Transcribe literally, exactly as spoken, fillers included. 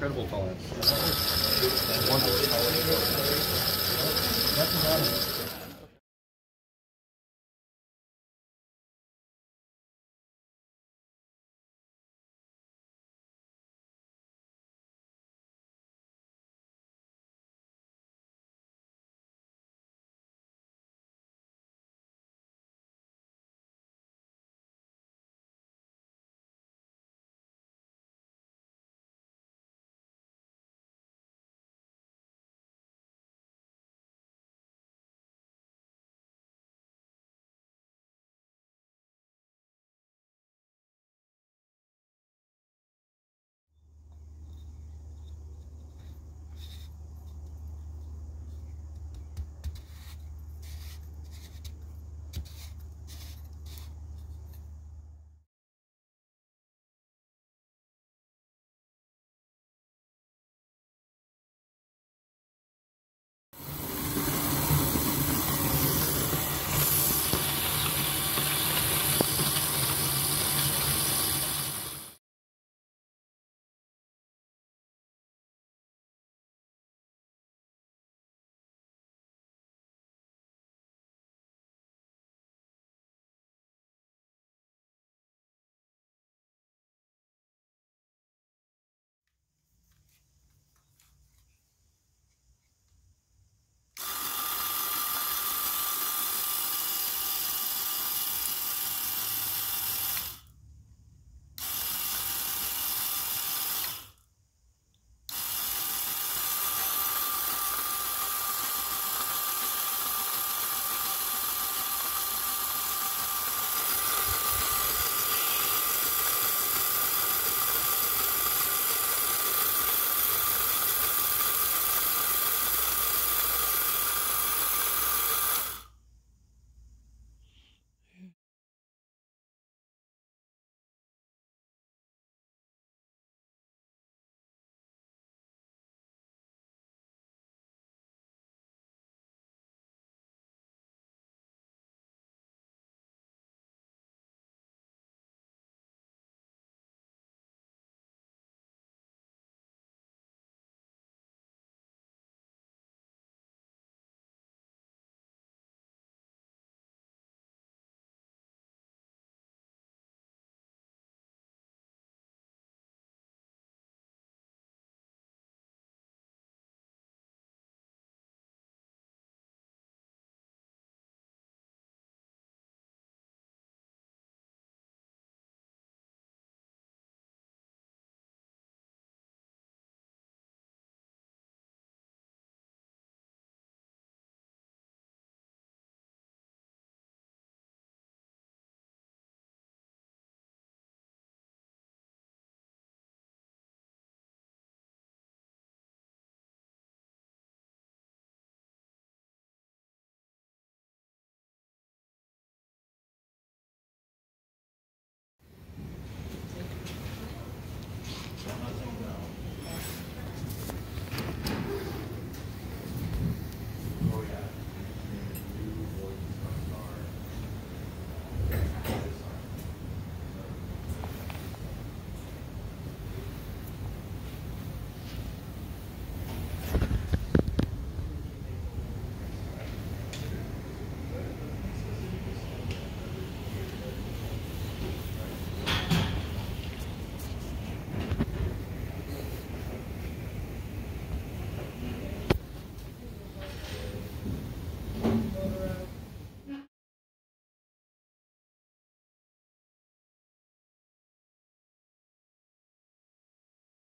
incredible tolerance.